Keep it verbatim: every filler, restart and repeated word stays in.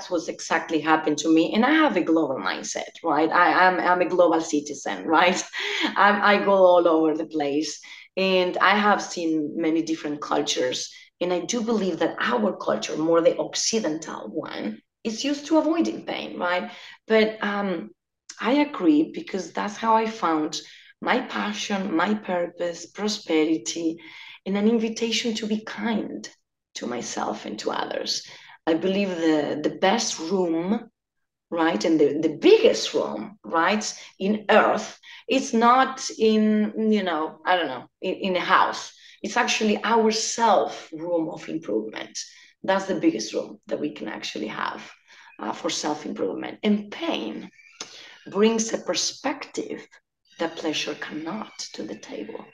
that's what's exactly happened to me. And I have a global mindset, right? I, I'm, I'm a global citizen, right? I, I go all over the place, and I have seen many different cultures. And I do believe that our culture, more the Occidental one, is used to avoiding pain, right? But um, I agree, because that's how I found my passion, my purpose, prosperity, and an invitation to be kind to myself and to others. I believe the, the best room, right, and the, the biggest room, right, in Earth, it's not in, you know, I don't know, in, in a house. It's actually our self room of improvement. That's the biggest room that we can actually have uh, for self-improvement. And pain brings a perspective that pleasure cannot to the table.